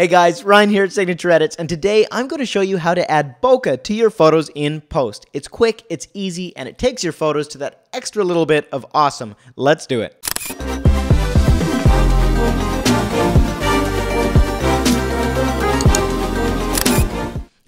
Hey guys, Ryan here at Signature Edits, and today I'm going to show you how to add bokeh to your photos in post. It's quick, it's easy, and it takes your photos to that extra little bit of awesome. Let's do it.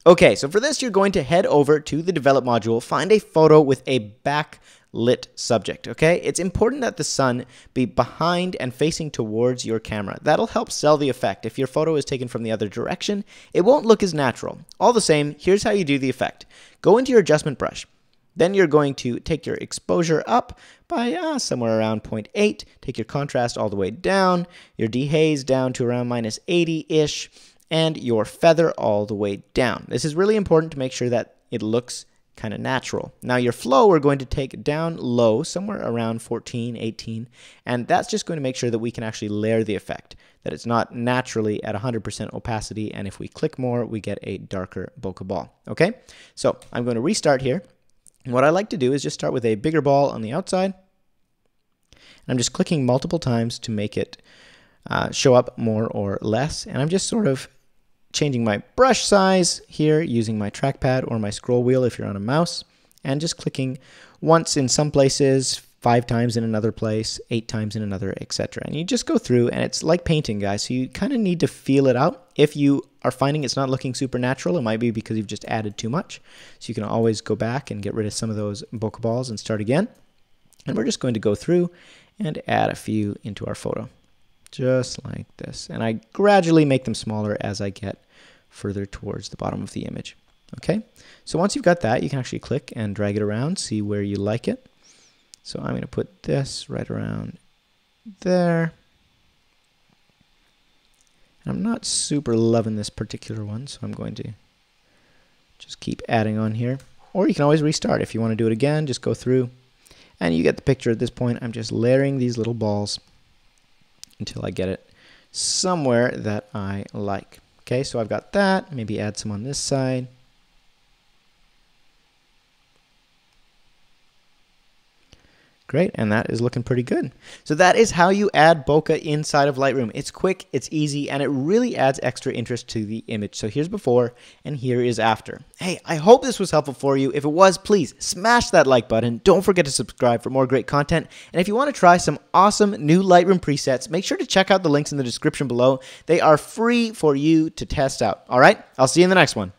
Okay, so for this you're going to head over to the Develop module, find a photo with a backlit subject, okay? It's important that the sun be behind and facing towards your camera. That'll help sell the effect. If your photo is taken from the other direction, it won't look as natural. All the same, here's how you do the effect. Go into your adjustment brush. Then you're going to take your exposure up by somewhere around 0.8, take your contrast all the way down, your dehaze down to around minus 80-ish, and your feather all the way down. This is really important to make sure that it looks kind of natural. Now your flow we're going to take down low, somewhere around 14, 18, and that's just going to make sure that we can actually layer the effect, that it's not naturally at 100% opacity, and if we click more, we get a darker bokeh ball, okay? So I'm going to restart here. And what I like to do is just start with a bigger ball on the outside, and I'm just clicking multiple times to make it show up more or less, and I'm just sort of changing my brush size here using my trackpad or my scroll wheel if you're on a mouse, and just clicking once in some places, 5 times in another place, 8 times in another, etc. And you just go through, and it's like painting, guys, so you kind of need to feel it out. If you are finding it's not looking super natural, it might be because you've just added too much. So you can always go back and get rid of some of those bokeh balls and start again. And we're just going to go through and add a few into our photo, just like this. And I gradually make them smaller as I get further towards the bottom of the image. Okay, so once you've got that, you can actually click and drag it around, see where you like it. So I'm going to put this right around there. And I'm not super loving this particular one, so I'm going to just keep adding on here. Or you can always restart. If you want to do it again, just go through. And you get the picture at this point. I'm just layering these little balls until I get it somewhere that I like. Okay, so I've got that. Maybe add some on this side. Great, and that is looking pretty good. So that is how you add bokeh inside of Lightroom. It's quick, it's easy, and it really adds extra interest to the image. So here's before, and here is after. Hey, I hope this was helpful for you. If it was, please smash that like button. Don't forget to subscribe for more great content. And if you want to try some awesome new Lightroom presets, make sure to check out the links in the description below. They are free for you to test out. All right, I'll see you in the next one.